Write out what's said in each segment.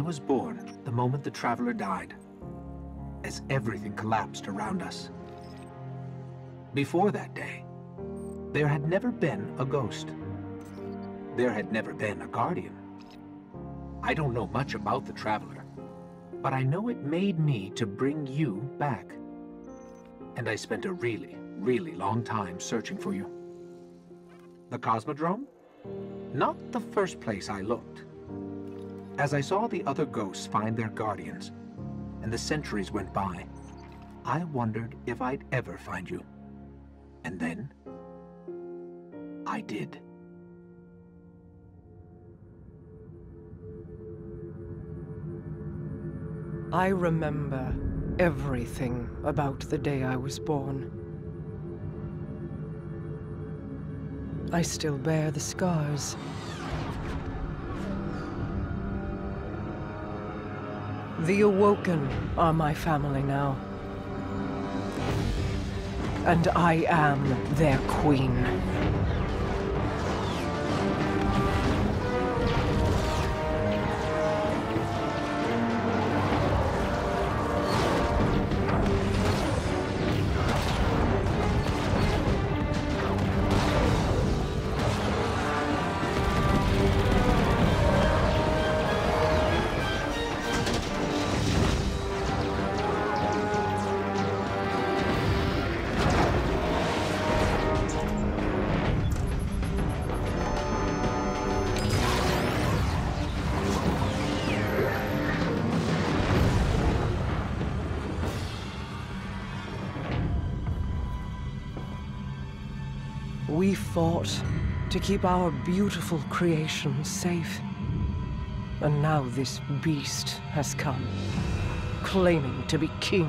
I was born, the moment the Traveler died, as everything collapsed around us. Before that day, there had never been a ghost. There had never been a Guardian. I don't know much about the Traveler, but I know it made me to bring you back. And I spent a really, really long time searching for you. The Cosmodrome? Not the first place I looked. As I saw the other ghosts find their Guardians, and the centuries went by, I wondered if I'd ever find you. And then, I did. I remember everything about the day I was born. I still bear the scars. The Awoken are my family now. And I am their queen. We fought to keep our beautiful creation safe. And now this beast has come, claiming to be king.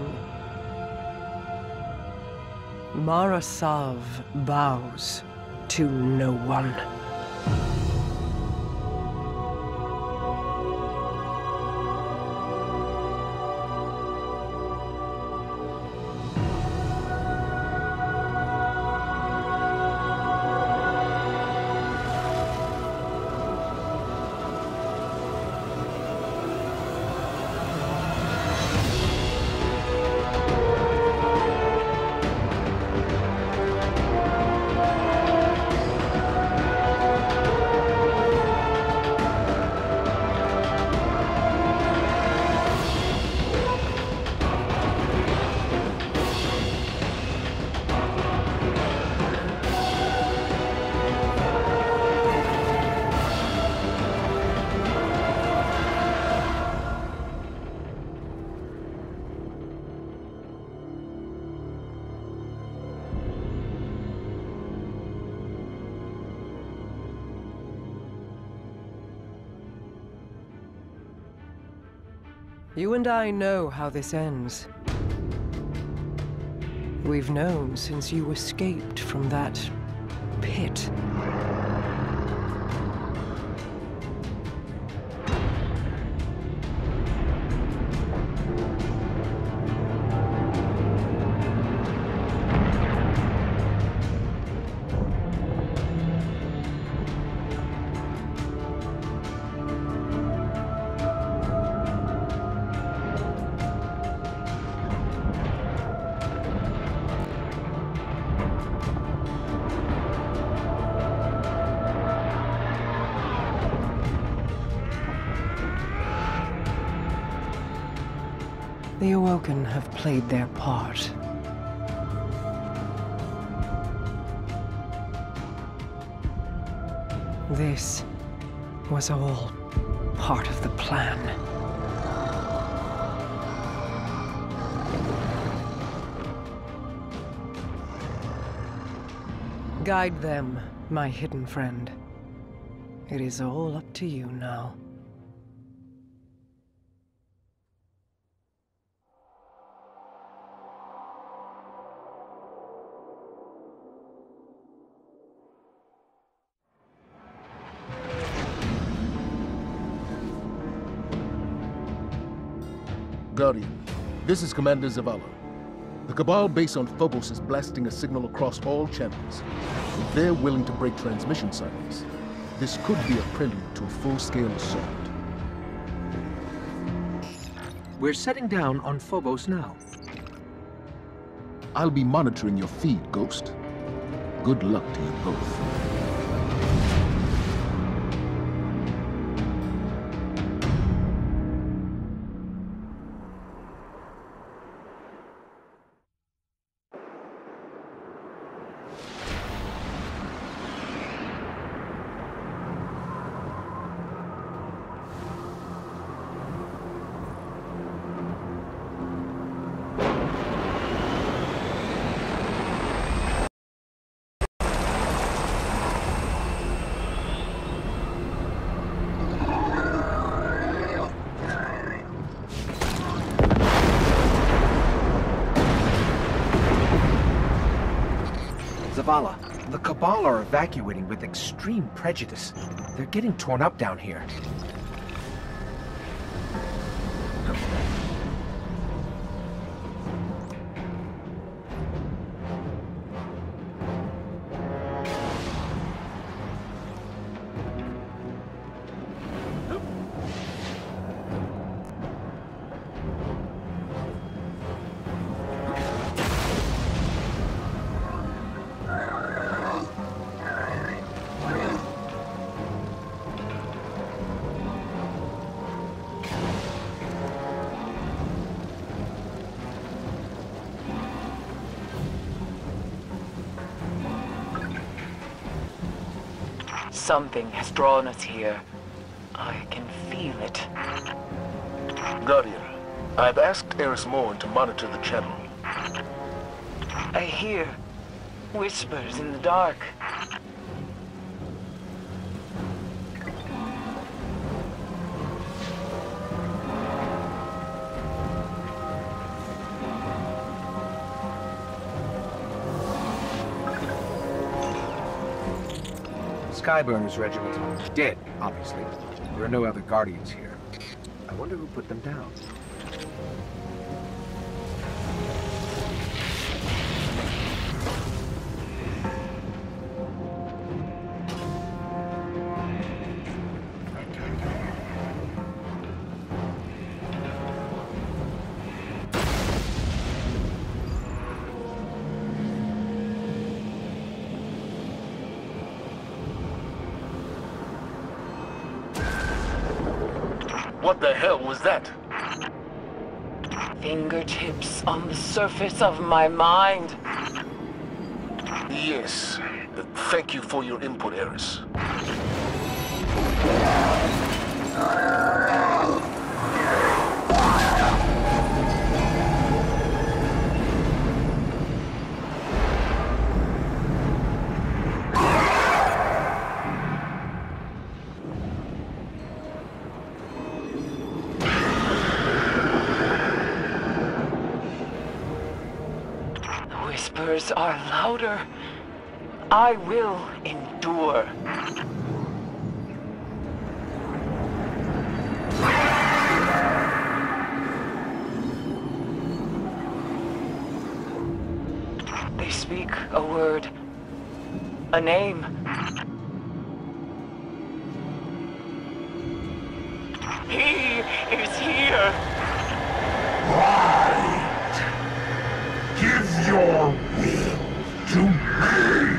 Marasav bows to no one. You and I know how this ends. We've known since you escaped from that pit. The Awoken have played their part. This was all part of the plan. Guide them, my hidden friend. It is all up to you now. Guardian, this is Commander Zavala. The Cabal base on Phobos is blasting a signal across all channels. If they're willing to break transmission silence, this could be a prelude to a full-scale assault. We're setting down on Phobos now. I'll be monitoring your feed, Ghost. Good luck to you both. Zavala, the Cabal are evacuating with extreme prejudice. They're getting torn up down here. Something has drawn us here. I can feel it. Guardian, I've asked Eris Morn to monitor the channel. I hear whispers in the dark. Skyburner's regiment. Dead, obviously. There are no other Guardians here. I wonder who put them down. What the hell was that? Fingertips on the surface of my mind. Yes. Thank you for your input, Eris. Whispers are louder. I will endure. They speak a word, a name. He is here. Right. Give your to me!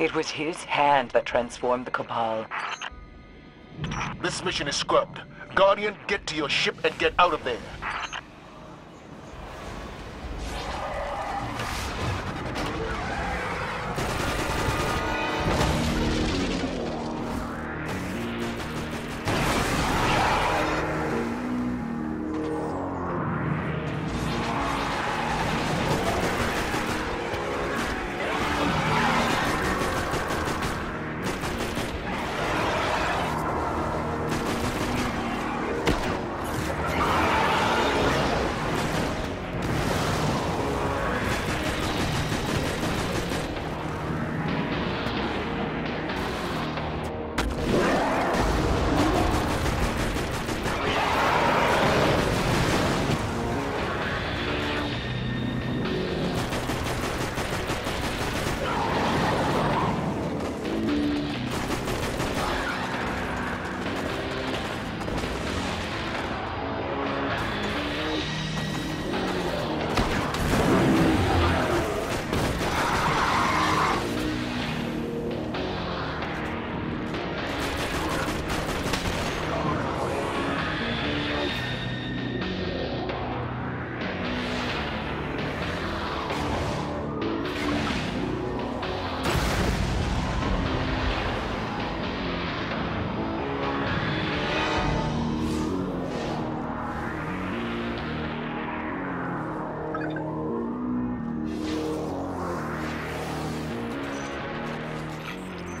It was his hand that transformed the Cabal. This mission is scrubbed. Guardian, get to your ship and get out of there.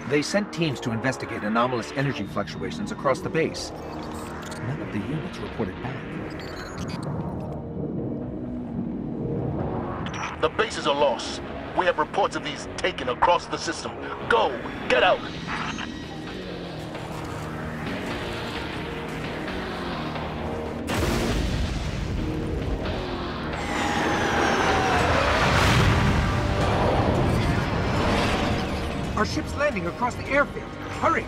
They sent teams to investigate anomalous energy fluctuations across the base. None of the units reported back. The bases are lost. We have reports of these taken across the system. Go! Get out! Our ship's landing across the airfield. Hurry!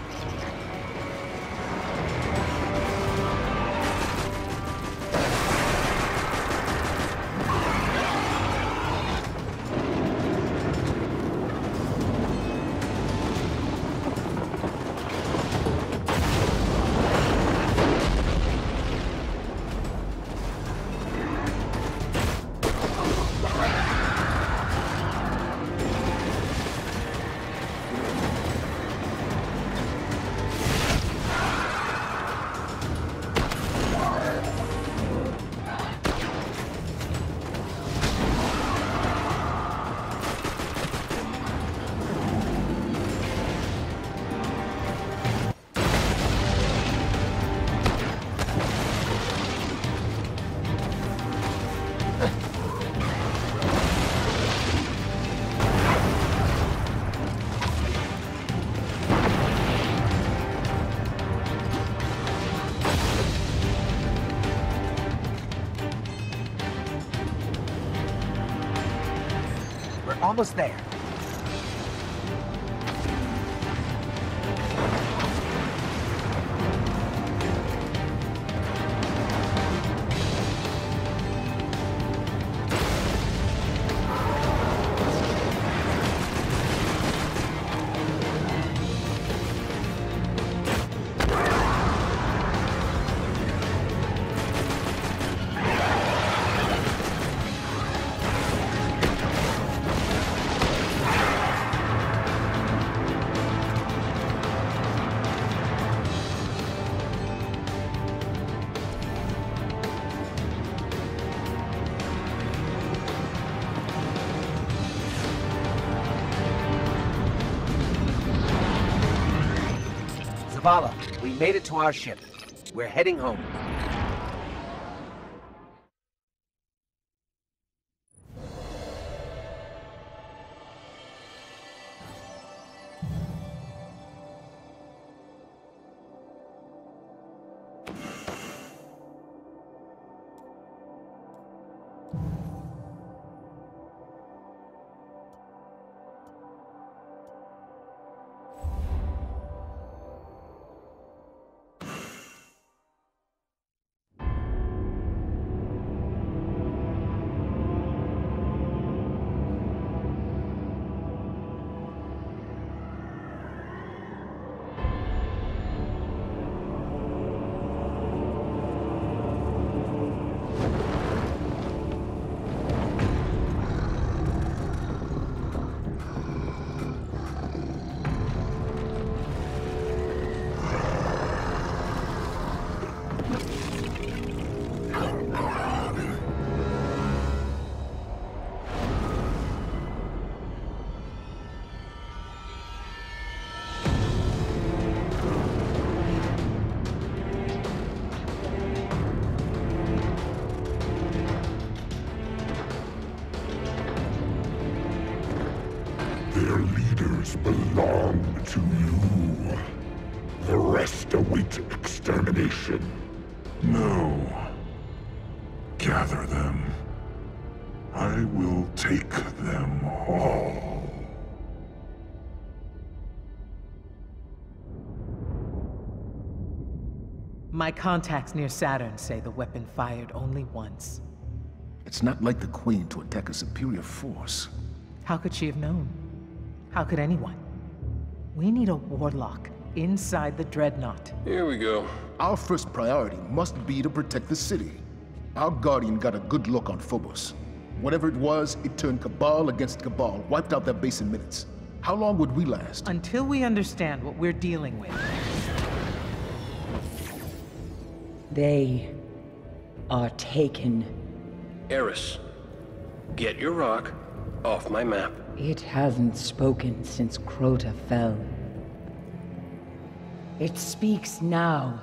Almost there. Zavala, we made it to our ship. We're heading home. complete extermination. No. Gather them. I will take them all. My contacts near Saturn say the weapon fired only once. It's not like the Queen to attack a superior force. How could she have known? How could anyone? We need a warlock inside the Dreadnought. Here we go. Our first priority must be to protect the city. Our Guardian got a good look on Phobos. Whatever it was, it turned Cabal against Cabal, wiped out their base in minutes. How long would we last? Until we understand what we're dealing with. They are taken. Eris, get your rock off my map. It hasn't spoken since Crota fell. It speaks now,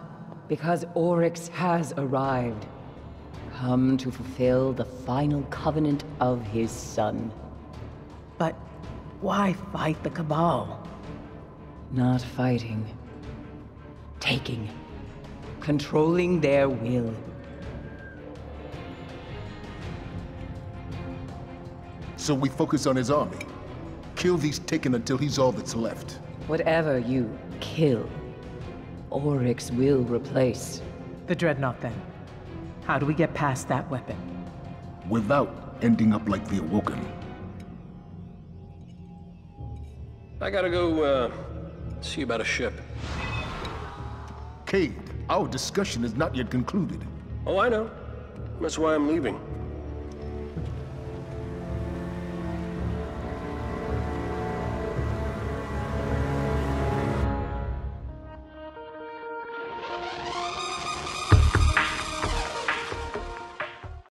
because Oryx has arrived, come to fulfill the final covenant of his son. But why fight the Cabal? Not fighting. Taking. Controlling their will. So we focus on his army. Kill these taken until he's all that's left. Whatever you kill, Oryx will replace. The Dreadnought, then. How do we get past that weapon? Without ending up like the Awoken. I gotta go, see about a ship. Cade. Our discussion is not yet concluded. Oh, I know. That's why I'm leaving.